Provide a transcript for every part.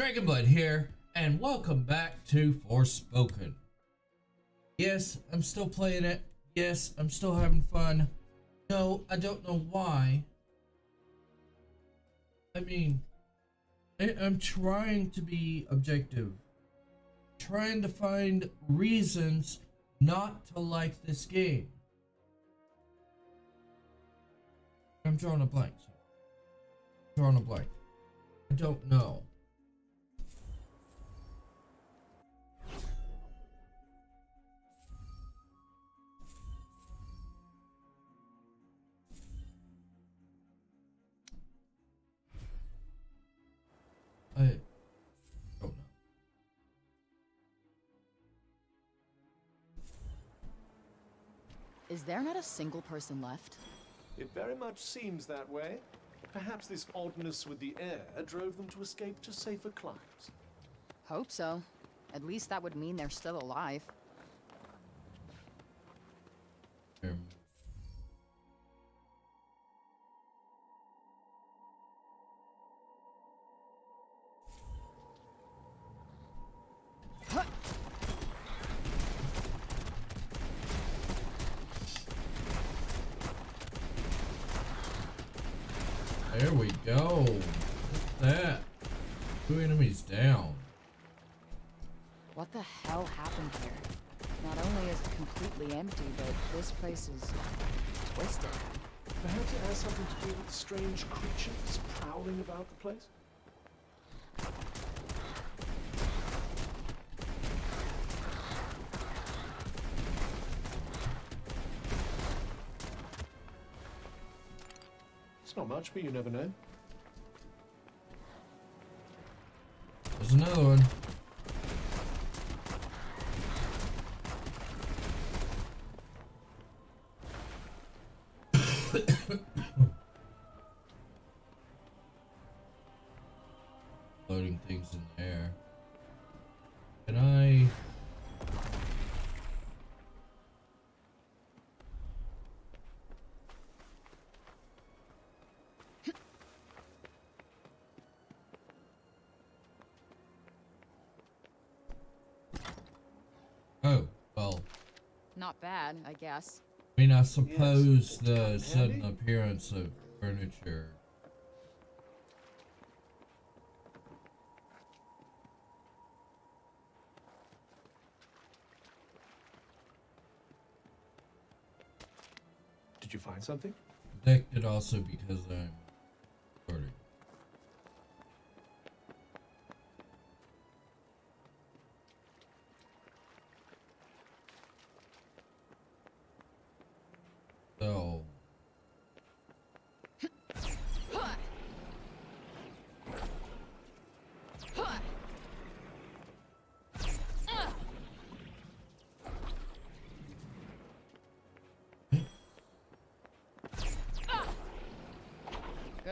Dragonblood here, and welcome back to Forspoken. Yes, I'm still playing it. Yes, I'm still having fun. No, I don't know why. I mean, I'm trying to be objective. Trying to find reasons not to like this game. I'm drawing a blank. I don't know. Is there not a single person left? It very much seems that way. Perhaps this oddness with the air drove them to escape to safer climes. Hope so. At least that would mean they're still alive. There we go. What's that? Two enemies down. What the hell happened here? Not only is it completely empty, but this place is twisted. Perhaps it has something to do with strange creatures prowling about the place? Not much, but you never know. There's another one. Loading things in the air. Can I? Not bad, I guess. I mean, I suppose yes, the sudden appearance of furniture. Did you find something? Protected also because I'm recording.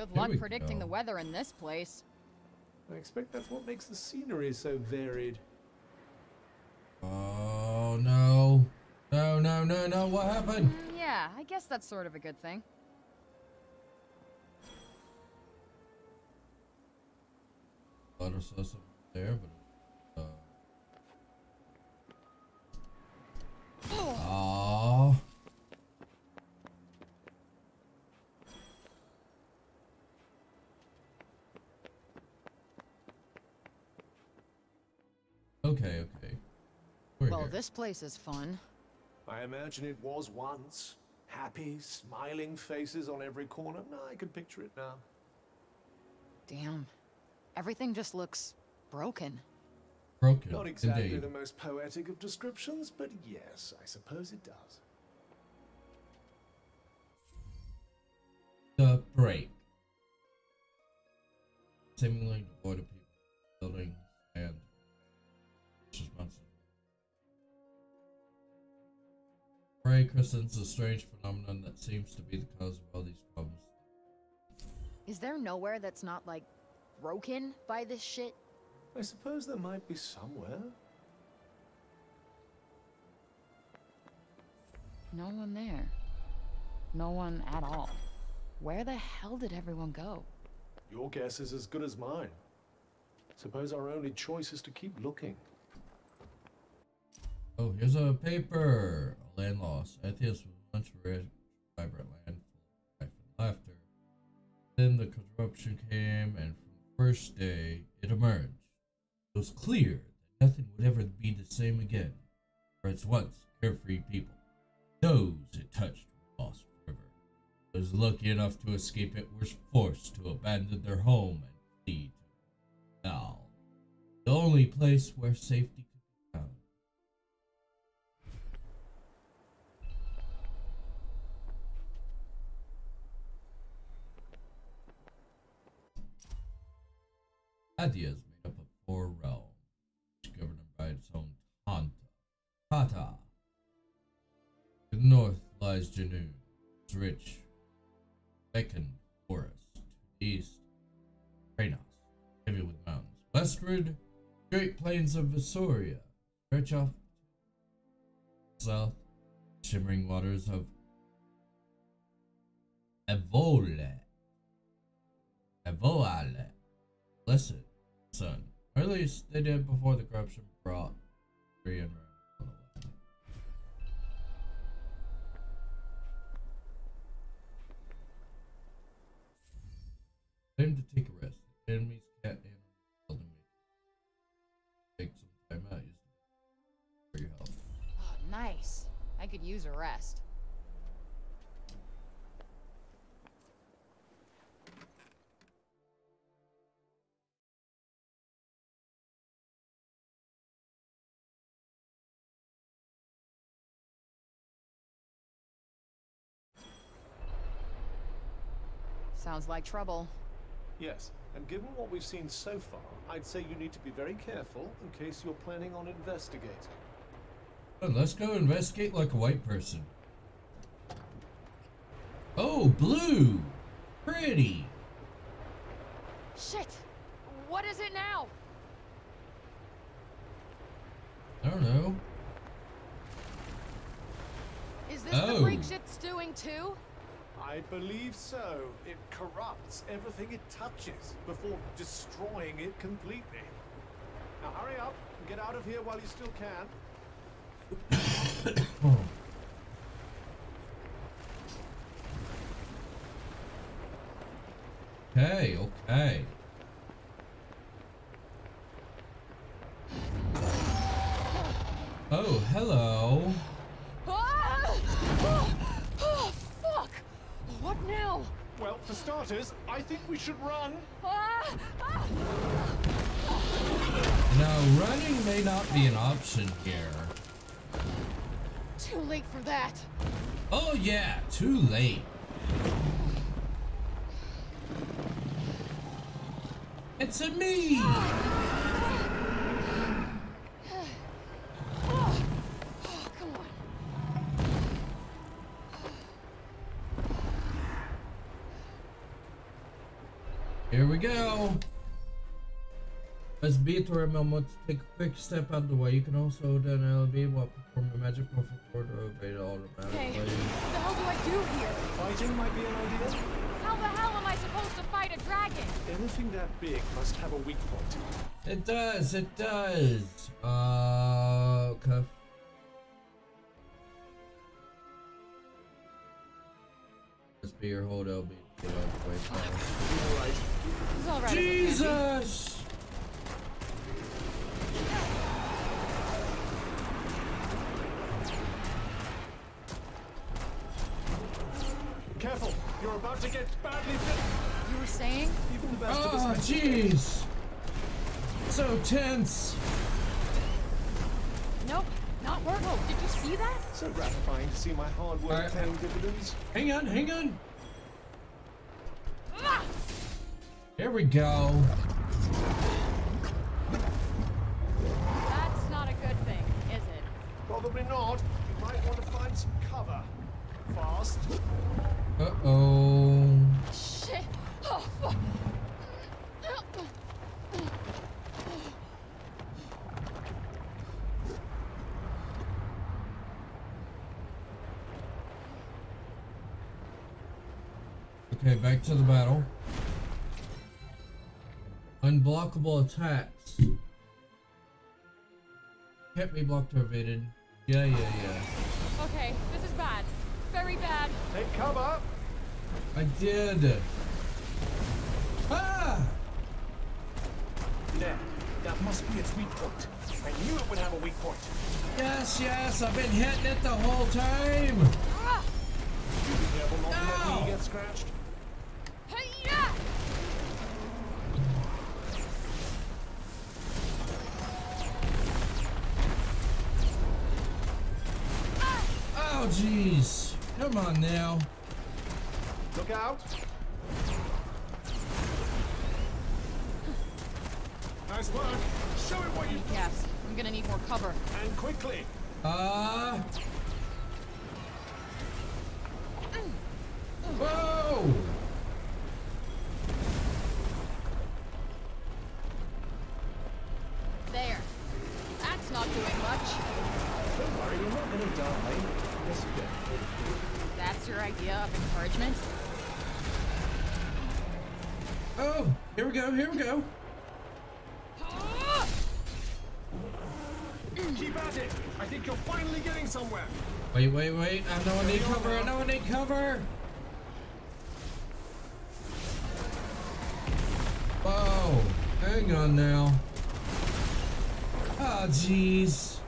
Good luck predicting the weather in this place. I expect that's what makes the scenery so varied. Oh no. No, what happened? Yeah, I guess that's sort of a good thing. I thought I saw something there, but Okay. Well, this place is fun. I imagine it was once. Happy, smiling faces on every corner. No, I can picture it now. Damn. Everything just looks broken. Broken. Not exactly indeed. The most poetic of descriptions, but yes, I suppose it does. The break. Seemingly devoid of people, buildings, and Frey christens a strange phenomenon that seems to be the cause of all these problems. Is there nowhere that's not, like, broken by this shit? I suppose there might be somewhere. No one there. No one at all. Where the hell did everyone go? Your guess is as good as mine. Suppose our only choice is to keep looking. Oh, here's a paper. Land loss. Athea's lunch rare vibrant land full of life and laughter. Then the corruption came, and from the first day it emerged. It was clear that nothing would ever be the same again. For its once carefree people, those it touched were lost forever. Those lucky enough to escape it were forced to abandon their home and flee to Val, the only place where safety could be found. Athia is made up of 4 realms, each governed by its own Tanta. Tata. To the north lies Janu, its rich, beckoned forest. To the east, Raynos, heavy with mountains. Westward, great plains of Vesoria stretch off south, shimmering waters of Evole, blessed sun. Or at least they did before the corruption brought three and time to take a rest. The enemies can't handle me. Take some time out. For your health. Oh, nice. I could use a rest. Sounds like trouble. Yes, and given what we've seen so far, I'd say you need to be very careful in case you're planning on investigating. Well, let's go investigate like a white person. Oh, blue! Pretty! Shit! What is it now? I don't know. Is this the freak shit's doing too? I believe so. It corrupts everything it touches before destroying it completely. Now hurry up and get out of here while you still can. Oh. Okay, okay. Oh, hello. What now? Well, for starters, I think we should run. Now, running may not be an option here. Too late for that. Oh yeah, too late. It's a me. Here we go. Press B to remember to take a quick step out of the way. You can also then LB while performing a magic perfect order of it automatically. Hey, what the hell do I do here? Fighting might be an idea. How the hell am I supposed to fight a dragon? Anything that big must have a weak point. It does, it does. Okay. Press B or hold LB. Get out of the way. All right. Jesus! Careful! You're about to get badly bit. You were saying? Even the best of us. Oh, jeez! So tense! Nope, not workable. Did you see that? So gratifying to see my hard work paying dividends. Hang on, hang on! There we go. That's not a good thing, is it? Probably not. You might want to find some cover. Fast. Uh-oh. Shit. Oh, fuck. Okay, back to the battle. Unblockable attacks. Can't be blocked or evaded. Yeah. Okay, this is bad. Very bad. Take cover. I did. Ah! There. That must be its weak point. I knew it would have a weak point. Yes. I've been hitting it the whole time. Ah! You be careful not to let me get scratched. Hey-ya! Oh, jeez. Come on now. Look out. Nice work. Show it what you got. Yes, I'm gonna need more cover. And quickly. Whoa! There. That's not doing much. Don't worry, you're not gonna die. Yes, you do. That's your idea of encouragement? Oh, here we go. Keep at it! I think you're finally getting somewhere! Wait, I know I need cover! Whoa! Hang on now. Ah, jeez.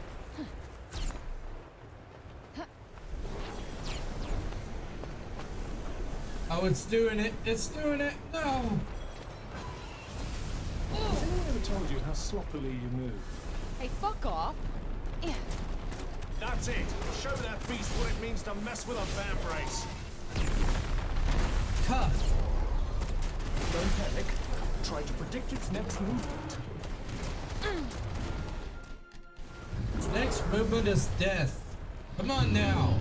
Oh, it's doing it! No! Has anyone ever told you how sloppily you move? Hey, fuck off! Yeah. That's it! Show that beast what it means to mess with a vamp race! Tough! Don't panic. Try to predict its next movement. Its next movement is death. Come on now!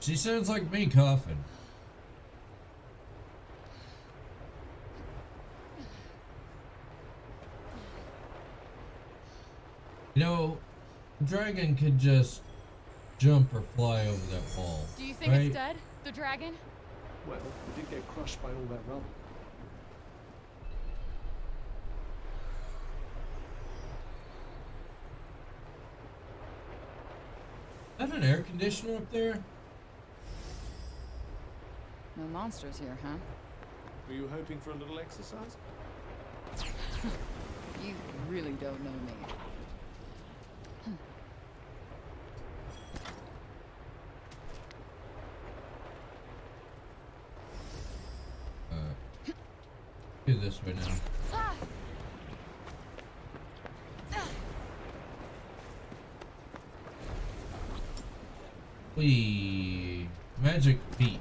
She sounds like me coughing. You know, dragon could just jump or fly over that wall. Do you think it's dead, the dragon? Well, we did get crushed by all that rubble. Is that an air conditioner up there? No monsters here, huh? Were you hoping for a little exercise? You really don't know me. Do this right now. Please. Magic feet.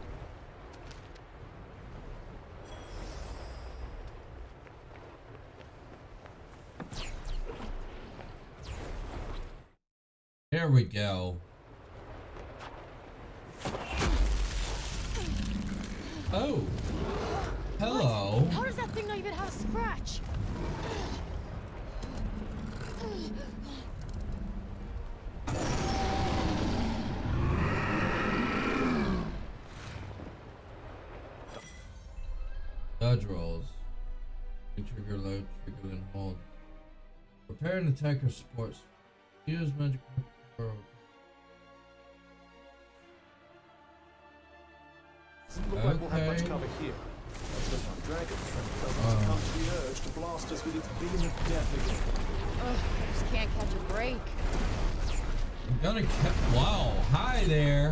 There we go. Oh. Hello. What? How does that thing not even have a scratch? Dodge rolls. Trigger load, trigger and hold. Prepare an attack or sports. Use magic. Okay. We'll have much cover here. Come to the urge to blast us with its beam of death again. Ugh, I just can't catch a break. I'm gonna catch. Wow, hi there.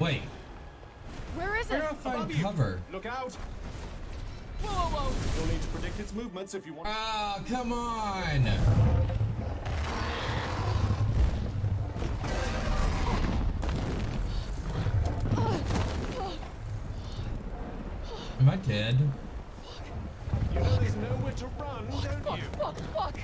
Wait. Where is it? Where do I find cover? Look out. You'll need to predict its movements if you want. Ah, oh, come on! Am I dead? You always know where to run, don't you? Fuck.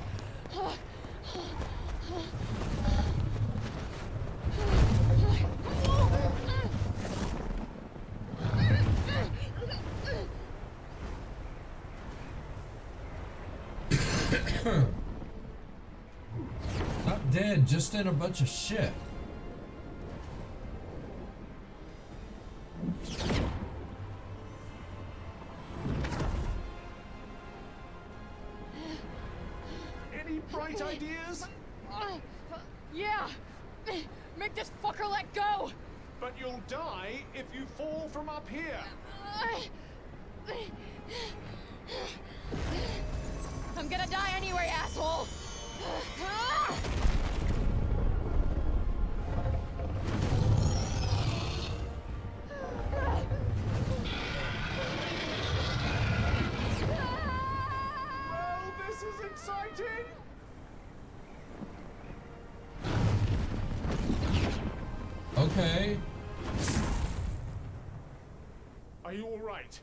Not dead, just in a bunch of shit. Any bright ideas? Yeah! Make this fucker let go! But you'll die if you fall from up here! I'm gonna die anyway, asshole! Oh, this is exciting! Okay. Are you all right?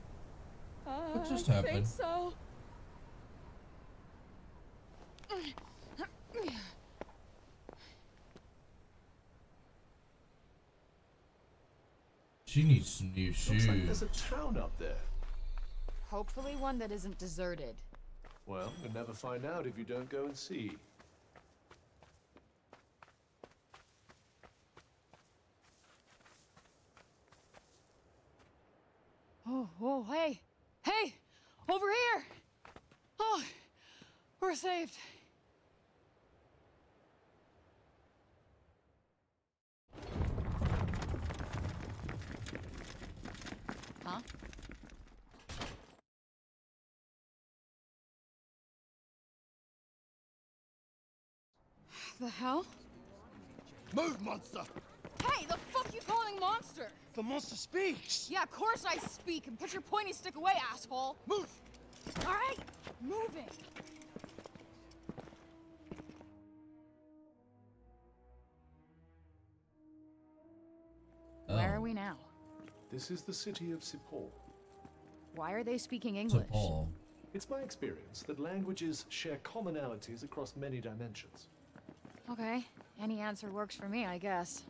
What just happened? I think so. She needs some new shoes. Looks like there's a town up there. Hopefully one that isn't deserted. Well, you'll never find out if you don't go and see. Oh, hey! Hey! Over here! Oh! We're saved. Huh? The hell? Move, monster! Hey, the fuck you calling monster? The monster speaks! Yeah, of course I speak, and put your pointy stick away, asshole! Move! Alright, moving! Where are we now? This is the city of Sipor. Why are they speaking English? Sipor. It's my experience that languages share commonalities across many dimensions. Okay, any answer works for me, I guess.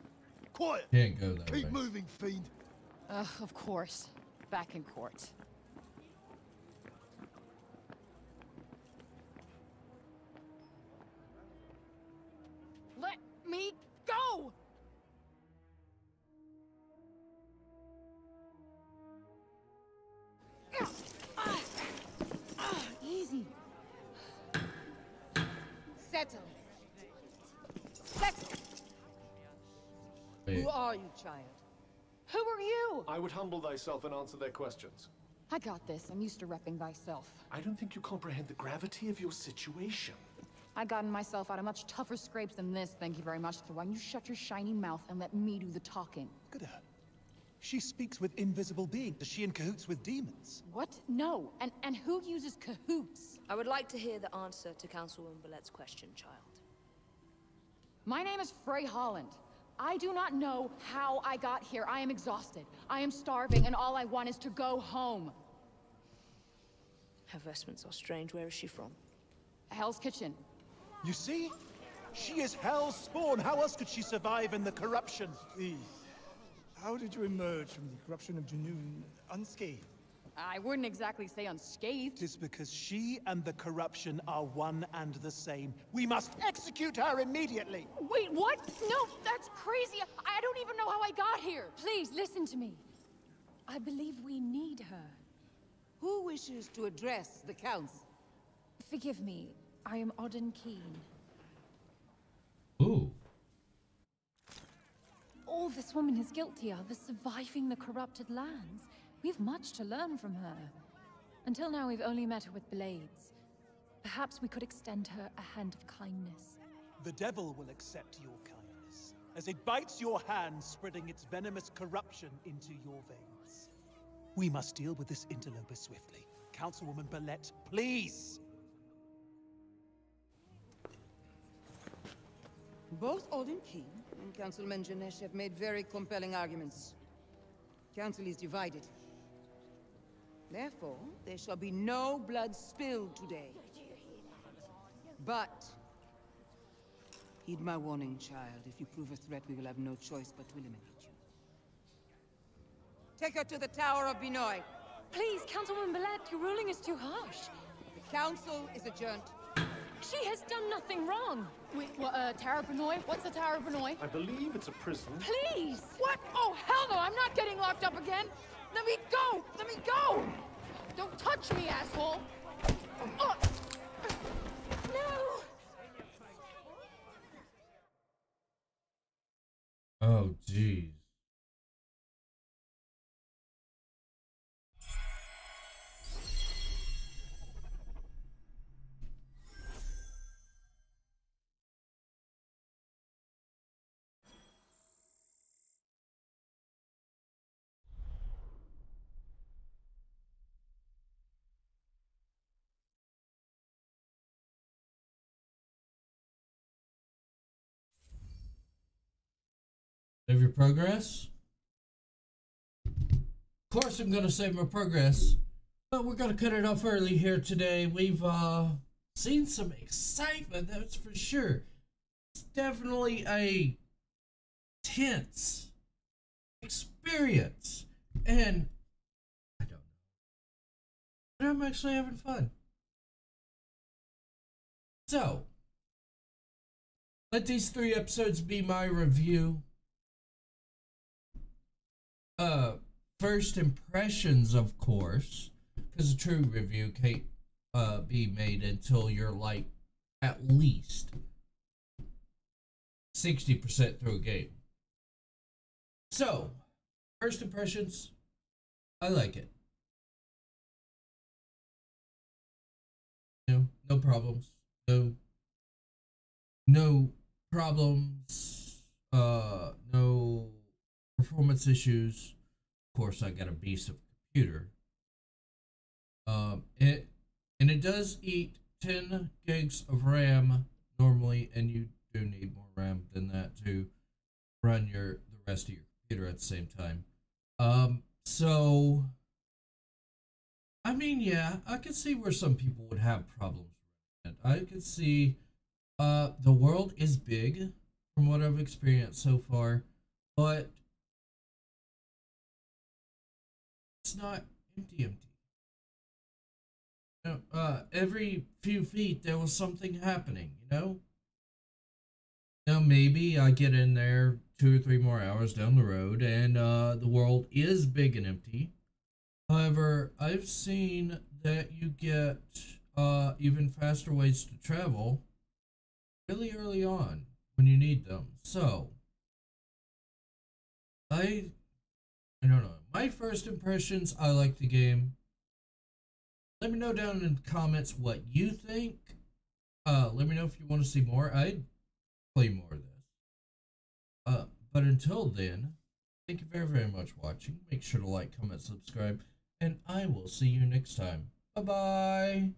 Quiet! Can't go that way. Keep moving, fiend! Ugh, of course. Back in court. Let me go! Easy. Settle. Settle. Wait. Who are you, child? Who are you? I would humble thyself and answer their questions. I got this. I'm used to repping thyself. I don't think you comprehend the gravity of your situation. I've gotten myself out of much tougher scrapes than this, thank you very much. So why don't you shut your shiny mouth and let me do the talking? Look at her. She speaks with invisible beings. Is she in cahoots with demons? What? No. And who uses cahoots? I would like to hear the answer to Councilwoman Bellette's question, child. My name is Frey Holland. I do not know how I got here. I am exhausted. I am starving, and all I want is to go home. Her vestments are strange. Where is she from? Hell's Kitchen. You see? She is Hell's spawn. How else could she survive in the corruption? Please. How did you emerge from the corruption of Janu unscathed? I wouldn't exactly say unscathed. It's because she and the corruption are one and the same. We must execute her immediately! Wait, what? No, that's crazy! I don't even know how I got here! Please, listen to me. I believe we need her. Who wishes to address the council? Forgive me, I am Odin Keen. Ooh. All this woman is guilty of is surviving the corrupted lands. We've much to learn from her. Until now, we've only met her with blades. Perhaps we could extend her a hand of kindness. The devil will accept your kindness, as it bites your hand, spreading its venomous corruption into your veins. We must deal with this interloper swiftly. Councilwoman Belette, please! Both Odin Keen and Councilman Janesh have made very compelling arguments. Council is divided. Therefore, there shall be no blood spilled today. But... heed my warning, child. If you prove a threat, we will have no choice but to eliminate you. Take her to the Tower of Binoy. Please, Councilwoman Belette, your ruling is too harsh. The council is adjourned. She has done nothing wrong. Wait, what, Tower of Binoy? What's the Tower of Binoy? I believe it's a prison. Please! What? Oh, hell no! I'm not getting locked up again! Let me go! Let me go! Don't touch me, asshole! Oh. No! Oh, jeez. Save your progress. Of course I'm gonna save my progress, but we're gonna cut it off early here today. We've seen some excitement, that's for sure. It's definitely a tense experience, and I don't know, but I'm actually having fun. So let these 3 episodes be my review. First impressions, of course, because a true review can't be made until you're like at least 60% through a game. So, first impressions, I like it. No problems. No problems. No performance issues. Of course, I got a beast of a computer. It does eat 10 gigs of RAM normally, and you do need more RAM than that to run the rest of your computer at the same time. So I mean, yeah, I could see where some people would have problems with it. I could see the world is big from what I've experienced so far, but it's not empty. You know, every few feet there was something happening, you know? Now maybe I get in there 2 or 3 more hours down the road and the world is big and empty. However, I've seen that you get even faster ways to travel really early on when you need them. So, I don't know. My first impressions, I like the game. Let me know down in the comments what you think. Let me know if you want to see more. I'd play more of this. But until then, thank you very, very much for watching. Make sure to like, comment, subscribe, and I will see you next time. Bye-bye.